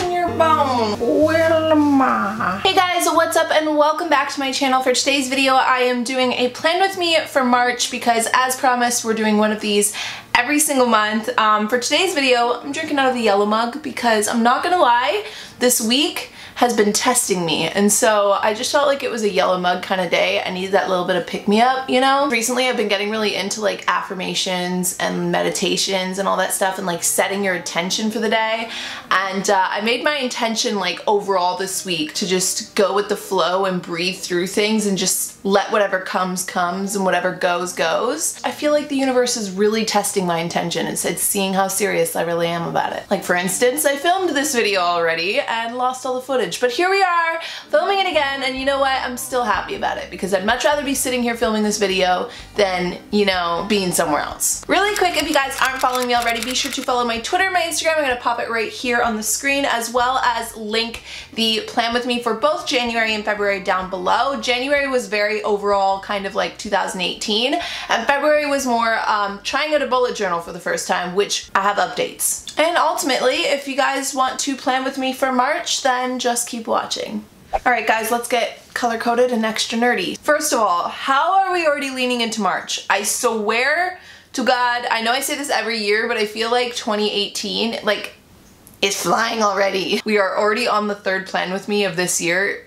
in your bone. Wilma. Hey guys, what's up and welcome back to my channel. For today's video, I am doing a plan with me for March because as promised, we're doing one of these every single month. For today's video, I'm drinking out of the yellow mug because I'm not gonna lie, this week has been testing me, and so I just felt like it was a yellow mug kind of day. I needed that little bit of pick-me-up, you know? Recently I've been getting really into like affirmations and meditations and all that stuff and like setting your intention for the day, and I made my intention like overall this week to just go with the flow and breathe through things and just let whatever comes and whatever goes. I feel like the universe is really testing my intention. It's seeing how serious I really am about it. Like for instance, I filmed this video already and lost all the footage. But here we are, filming it again, and you know what? I'm still happy about it because I'd much rather be sitting here filming this video than, you know, being somewhere else. Really quick, if you guys aren't following me already, be sure to follow my Twitter and my Instagram. I'm gonna pop it right here on the screen, as well as link the plan with me for both January and February down below. January was very overall kind of like 2018, and February was more trying out a bullet journal for the first time, which I have updates. And ultimately, if you guys want to plan with me for March, then just keep watching. Alright guys, let's get color-coded and extra nerdy. First of all, how are we already leaning into March? I swear to God, I know I say this every year, but I feel like 2018, like, is flying already. We are already on the third plan with me of this year.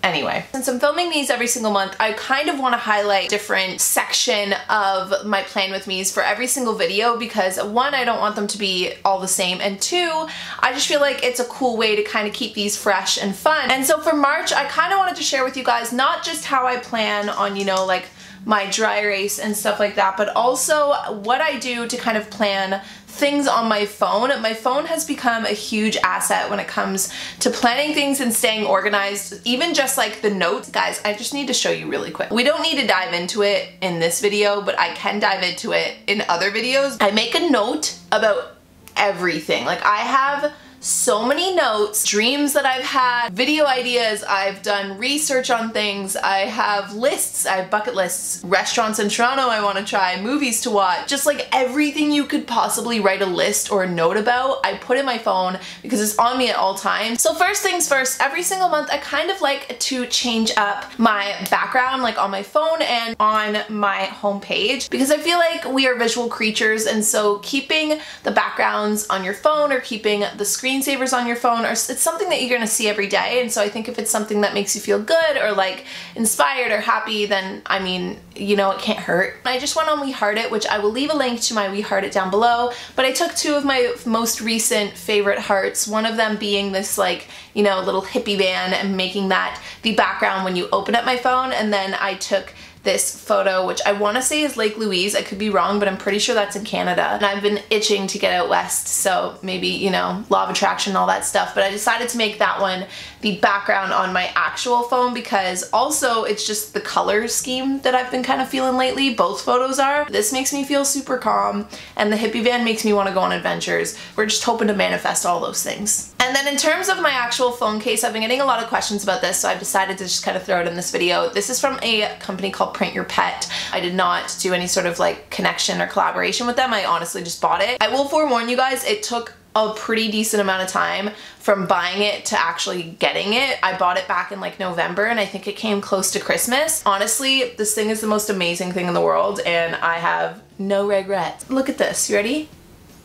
Anyway, since I'm filming these every single month, I kind of want to highlight a different section of my plan with me's for every single video because one, I don't want them to be all the same, and two, I just feel like it's a cool way to kind of keep these fresh and fun. And so for March, I kind of wanted to share with you guys not just how I plan on, you know, like my dry erase and stuff like that, but also what I do to kind of plan things on my phone. My phone has become a huge asset when it comes to planning things and staying organized, even just like the notes. Guys, I just need to show you really quick. We don't need to dive into it in this video, but I can dive into it in other videos. I make a note about everything. Like I have so many notes, dreams that I've had, video ideas, I've done research on things, I have lists, I have bucket lists, restaurants in Toronto I want to try, movies to watch, just like everything you could possibly write a list or a note about, I put in my phone because it's on me at all times. So first things first, every single month I kind of like to change up my background, like on my phone and on my homepage, because I feel like we are visual creatures, and so keeping the backgrounds on your phone or keeping the screensavers on your phone, or it's something that you're gonna see every day, and so I think if it's something that makes you feel good or like inspired or happy, then I mean, you know, it can't hurt. I just went on We Heart It, which I will leave a link to my We Heart It down below, but I took two of my most recent favorite hearts, one of them being this like, you know, little hippie van and making that the background when you open up my phone, and then I took this photo, which I want to say is Lake Louise. I could be wrong, but I'm pretty sure that's in Canada, and I've been itching to get out west, so maybe, you know, law of attraction and all that stuff, but I decided to make that one the background on my actual phone because also it's just the color scheme that I've been kind of feeling lately. Both photos are. This makes me feel super calm, and the hippie van makes me want to go on adventures. We're just hoping to manifest all those things. And then in terms of my actual phone case, I've been getting a lot of questions about this, so I've decided to just kind of throw it in this video. This is from a company called Print Your Pet. I did not do any sort of like connection or collaboration with them. I honestly just bought it. I will forewarn you guys, it took a pretty decent amount of time from buying it to actually getting it. I bought it back in like November, and I think it came close to Christmas. Honestly, this thing is the most amazing thing in the world, and I have no regrets. Look at this. You ready?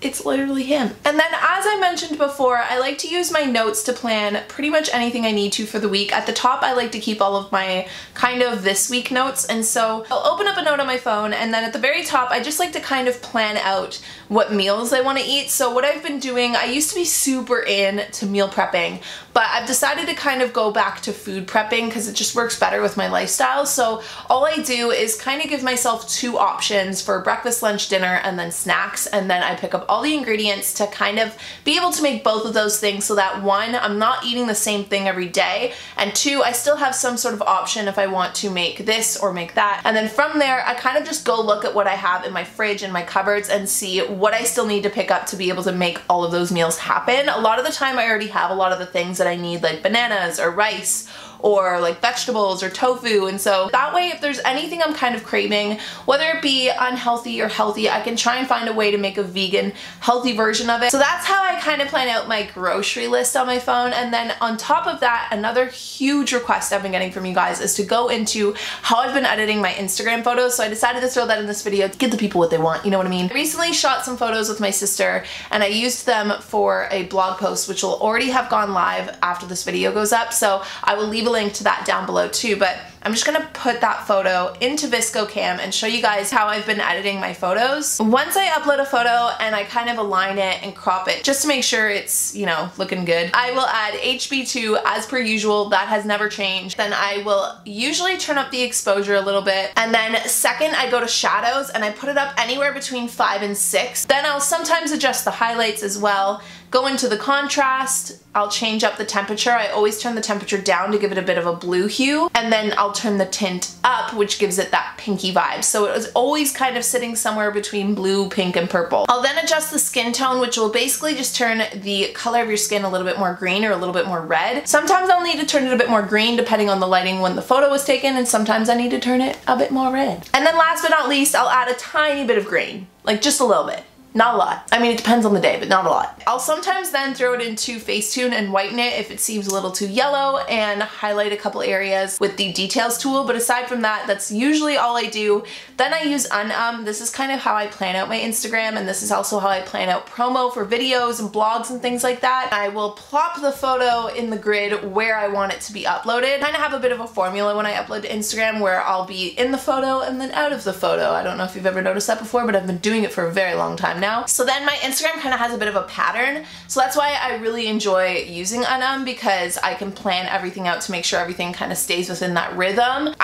It's literally him. And then as I mentioned before, I like to use my notes to plan pretty much anything I need to for the week. At the top, I like to keep all of my kind of this week notes, and so I'll open up a note on my phone, and then at the very top, I just like to kind of plan out what meals I want to eat. So what I've been doing, I used to be super into meal prepping, but I've decided to kind of go back to food prepping because it just works better with my lifestyle. So all I do is kind of give myself two options for breakfast, lunch, dinner, and then snacks, and then I pick up all the ingredients to kind of be able to make both of those things so that one, I'm not eating the same thing every day, and two, I still have some sort of option if I want to make this or make that. And then from there, I kind of just go look at what I have in my fridge and my cupboards and see what I still need to pick up to be able to make all of those meals happen. A lot of the time I already have a lot of the things that I need, like bananas or rice or like vegetables or tofu. And so that way, if there's anything I'm kind of craving, whether it be unhealthy or healthy, I can try and find a way to make a vegan healthy version of it. So that's how I kind of plan out my grocery list on my phone. And then on top of that, another huge request I've been getting from you guys is to go into how I've been editing my Instagram photos. So I decided to throw that in this video to give the people what they want, you know what I mean? I recently shot some photos with my sister and I used them for a blog post, which will already have gone live after this video goes up. So I will leave a link to that down below too, but I'm just gonna put that photo into VSCO cam and show you guys how I've been editing my photos. Once I upload a photo and I kind of align it and crop it just to make sure it's, you know, looking good, I will add HB2 as per usual. That has never changed. Then I will usually turn up the exposure a little bit. And then second, I go to shadows and I put it up anywhere between 5 and 6. Then I'll sometimes adjust the highlights as well. Go into the contrast, I'll change up the temperature. I always turn the temperature down to give it a bit of a blue hue. And then I'll turn the tint up, which gives it that pinky vibe. So it was always kind of sitting somewhere between blue, pink, and purple. I'll then adjust the skin tone, which will basically just turn the color of your skin a little bit more green or a little bit more red. Sometimes I'll need to turn it a bit more green depending on the lighting when the photo was taken, and sometimes I need to turn it a bit more red. And then last but not least, I'll add a tiny bit of green, like just a little bit. Not a lot. I mean, it depends on the day, but not a lot. I'll sometimes then throw it into Facetune and whiten it if it seems a little too yellow and highlight a couple areas with the details tool. But aside from that, that's usually all I do. Then I use Unum. This is kind of how I plan out my Instagram, and this is also how I plan out promo for videos and blogs and things like that. I will plop the photo in the grid where I want it to be uploaded. Kind of have a bit of a formula when I upload to Instagram where I'll be in the photo and then out of the photo. I don't know if you've ever noticed that before, but I've been doing it for a very long time now. So then my Instagram kind of has a bit of a pattern. So that's why I really enjoy using Unum, because I can plan everything out to make sure everything kind of stays within that rhythm.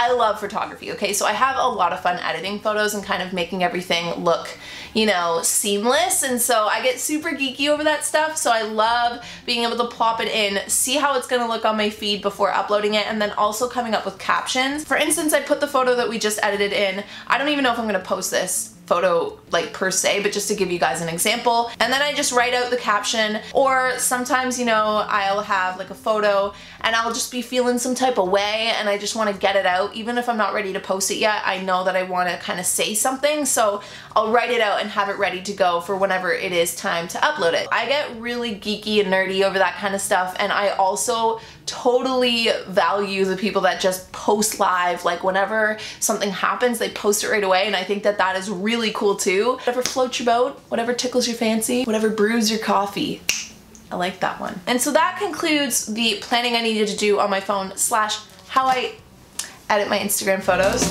I love photography, okay? So I have a lot of fun editing photos and kind of making everything look, you know, seamless. And so I get super geeky over that stuff. So I love being able to plop it in, see how it's gonna look on my feed before uploading it, and then also coming up with captions. For instance, I put the photo that we just edited in. I don't even know if I'm gonna post this photo like per se, but just to give you guys an example. And then I just write out the caption, or sometimes, you know, I'll have like a photo and I'll just be feeling some type of way and I just want to get it out. Even if I'm not ready to post it yet, I know that I want to kind of say something, so I'll write it out and have it ready to go for whenever it is time to upload it. I get really geeky and nerdy over that kind of stuff, and I also totally value the people that just post live. Like whenever something happens, they post it right away, and I think that that is really cool too. Whatever floats your boat, whatever tickles your fancy, whatever brews your coffee. I like that one. And so that concludes the planning I needed to do on my phone / how I edit my Instagram photos.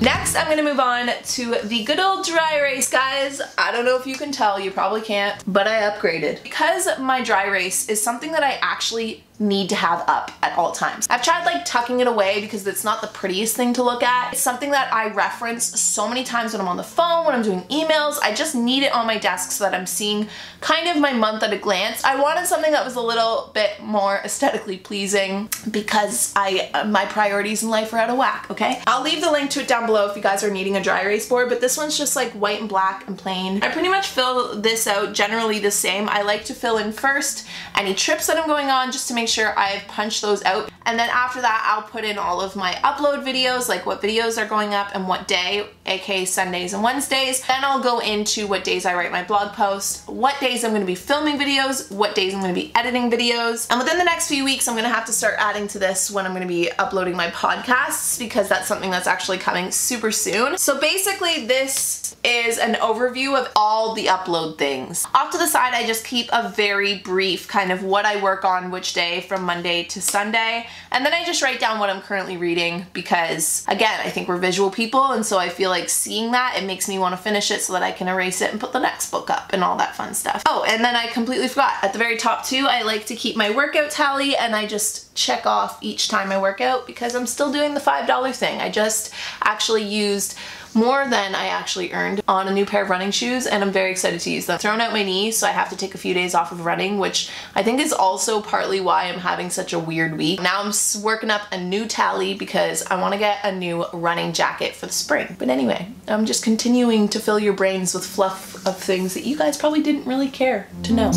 Next, I'm gonna move on to the good old dry erase, guys. I don't know if you can tell, you probably can't, but I upgraded. Because my dry erase is something that I actually need to have up at all times. I've tried like tucking it away because it's not the prettiest thing to look at. It's something that I reference so many times when I'm on the phone, when I'm doing emails. I just need it on my desk so that I'm seeing kind of my month at a glance. I wanted something that was a little bit more aesthetically pleasing because my priorities in life are out of whack, okay? I'll leave the link to it down below if you guys are needing a dry erase board, but this one's just like white and black and plain. I pretty much fill this out generally the same. I like to fill in first any trips that I'm going on just to make sure I've punched those out, and then after that I'll put in all of my upload videos, like what videos are going up and what day, aka Sundays and Wednesdays. Then I'll go into what days I write my blog posts, what days I'm going to be filming videos, what days I'm going to be editing videos, and within the next few weeks I'm going to have to start adding to this when I'm going to be uploading my podcasts, because that's something that's actually coming super soon. So basically this is an overview of all the upload things. Off to the side I just keep a very brief kind of what I work on which day from Monday to Sunday, and then I just write down what I'm currently reading, because again I think we're visual people, and so I feel like seeing that it makes me want to finish it so that I can erase it and put the next book up and all that fun stuff. Oh, and then I completely forgot, at the very top too I like to keep my workout tally, and I just check off each time I work out because I'm still doing the $5 thing. I just actually used more than I actually earned on a new pair of running shoes, and I'm very excited to use them. I've thrown out my knee, so I have to take a few days off of running, which I think is also partly why I'm having such a weird week. Now I'm working up a new tally because I want to get a new running jacket for the spring. But anyway, I'm just continuing to fill your brains with fluff of things that you guys probably didn't really care to know.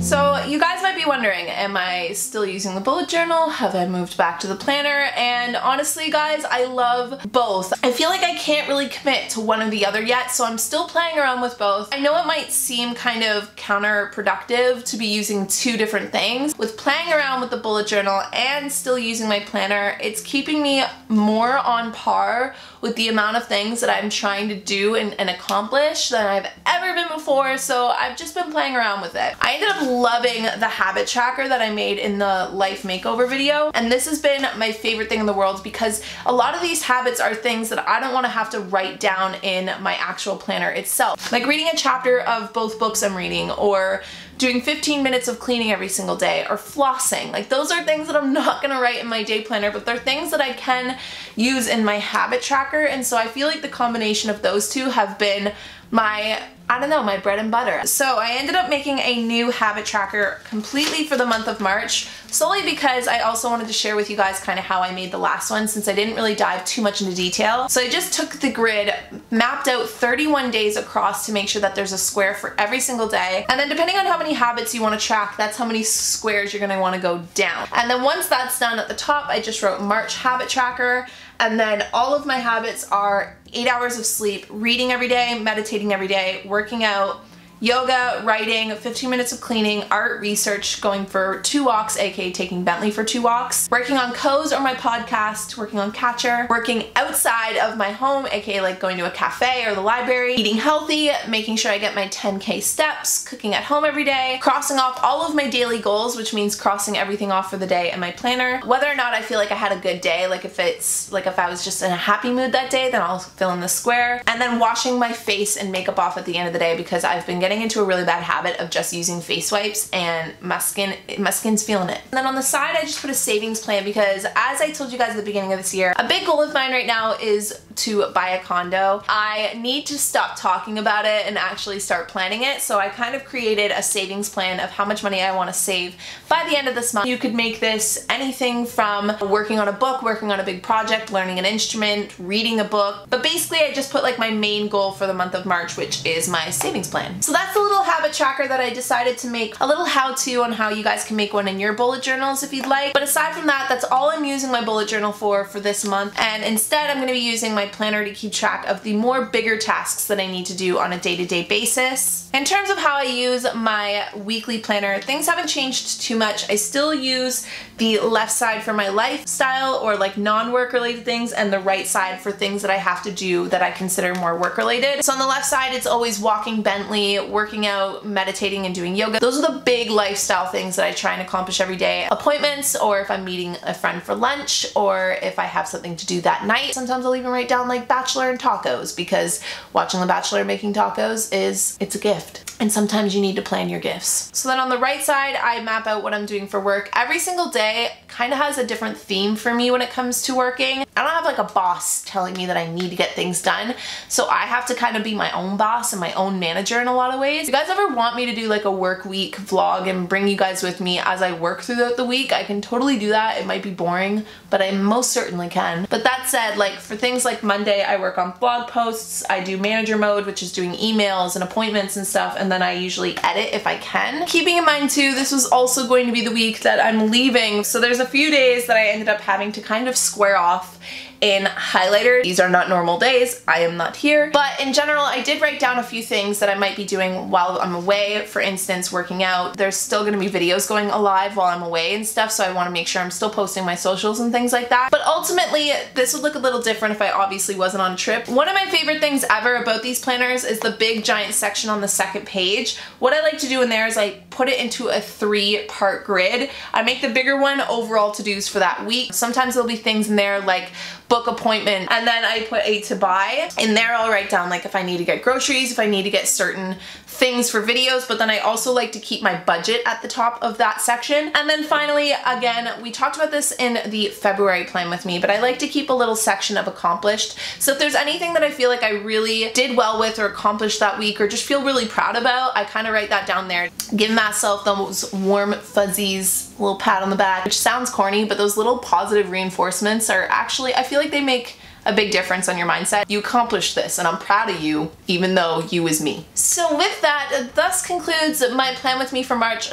So you guys might be wondering, am I still using the bullet journal? Have I moved back to the planner? And honestly, guys, I love both. I feel like I can't really commit to one or the other yet, so I'm still playing around with both. I know it might seem kind of counterproductive to be using two different things. With playing around with the bullet journal and still using my planner, it's keeping me more on par with the amount of things that I'm trying to do and accomplish than I've ever been before, so I've just been playing around with it. I ended up loving the habit tracker that I made in the life makeover video, and this has been my favorite thing in the world because a lot of these habits are things that I don't want to have to write down in my actual planner itself. Like reading a chapter of both books I'm reading, or doing 15 minutes of cleaning every single day, or flossing. Like those are things that I'm not gonna write in my day planner, but they're things that I can use in my habit tracker, and so I feel like the combination of those two have been my, I don't know, my bread and butter. So I ended up making a new habit tracker completely for the month of March, solely because I also wanted to share with you guys kind of how I made the last one since I didn't really dive too much into detail. So I just took the grid, mapped out 31 days across to make sure that there's a square for every single day. And then depending on how many habits you want to track, that's how many squares you're going to want to go down. And then once that's done at the top, I just wrote March habit tracker. And then all of my habits are 8 hours of sleep, reading every day, meditating every day, working out, yoga, writing, 15 minutes of cleaning, art, research, going for 2 walks, aka taking Bentley for 2 walks, working on Co's or my podcast, working on Catcher, working outside of my home, aka like going to a cafe or the library, eating healthy, making sure I get my 10K steps, cooking at home every day, crossing off all of my daily goals, which means crossing everything off for the day in my planner. Whether or not I feel like I had a good day, like if I was just in a happy mood that day, then I'll fill in the square. And then washing my face and makeup off at the end of the day because I've been getting into a really bad habit of just using face wipes, and my skin's feeling it. And then on the side, I just put a savings plan because, as I told you guys at the beginning of this year, a big goal of mine right now is to buy a condo. I need to stop talking about it and actually start planning it, so I kind of created a savings plan of how much money I want to save by the end of this month. You could make this anything from working on a book, working on a big project, learning an instrument, reading a book, but basically I just put like my main goal for the month of March, which is my savings plan. So that's a little habit tracker that I decided to make, a little how-to on how you guys can make one in your bullet journals if you'd like. But aside from that, that's all I'm using my bullet journal for this month. And instead, I'm going to be using my planner to keep track of the more bigger tasks that I need to do on a day-to-day basis. In terms of how I use my weekly planner, things haven't changed too much. I still use the left side for my lifestyle or like non-work related things, and the right side for things that I have to do that I consider more work related. So on the left side, it's always walking Bentley, working out, meditating, and doing yoga. Those are the big lifestyle things that I try and accomplish every day. Appointments, or if I'm meeting a friend for lunch, or if I have something to do that night. Sometimes I'll even write down like Bachelor and tacos, because watching The Bachelor making tacos it's a gift. And sometimes you need to plan your gifts. So then on the right side, I map out what I'm doing for work. Every single day kind of has a different theme for me when it comes to working. I don't have like a boss telling me that I need to get things done, so I have to kind of be my own boss and my own manager in a lot of ways. If you guys ever want me to do like a work week vlog and bring you guys with me as I work throughout the week, I can totally do that. It might be boring, but I most certainly can. But that said, like for things like Monday, I work on blog posts, I do manager mode, which is doing emails and appointments and stuff, and then I usually edit if I can. Keeping in mind too, this was also going to be the week that I'm leaving, so there's a few days that I ended up having to kind of square off in highlighter. These are not normal days, I am not here, but in general I did write down a few things that I might be doing while I'm away. For instance, working out. There's still going to be videos going live while I'm away and stuff, so I want to make sure I'm still posting my socials and things like that. But ultimately this would look a little different if I obviously wasn't on a trip. One of my favorite things ever about these planners is the big giant section on the second page. What I like to do in there is I put it into a 3-part grid. I make the bigger one overall to-dos for that week. Sometimes there'll be things in there like book appointment, and then I put a to buy. In there I'll write down like if I need to get groceries, if I need to get certain things for videos, but then I also like to keep my budget at the top of that section. And then finally, again, we talked about this in the February plan with me, but I like to keep a little section of accomplished. So if there's anything that I feel like I really did well with or accomplished that week, or just feel really proud about, I kind of write that down there. Give myself those warm fuzzies, little pat on the back, which sounds corny, but those little positive reinforcements are actually, I feel like they make a big difference on your mindset. You accomplished this and I'm proud of you, even though you is me. So with that, thus concludes my plan with me for March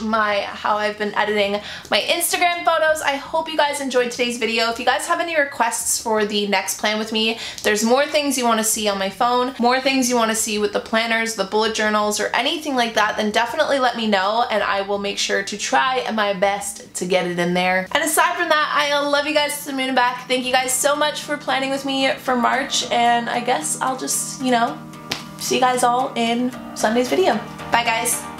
/ my how I've been editing my Instagram photos. I hope you guys enjoyed today's video. If you guys have any requests for the next plan with me, there's more things you want to see on my phone, more things you want to see with the planners, the bullet journals, or anything like that, then definitely let me know and I will make sure to try my best to get it in there. And aside from that, I love you guys to the moon and back. Thank you guys so much for planning with me for March, and I guess I'll just, you know, see you guys all in Sunday's video. Bye guys.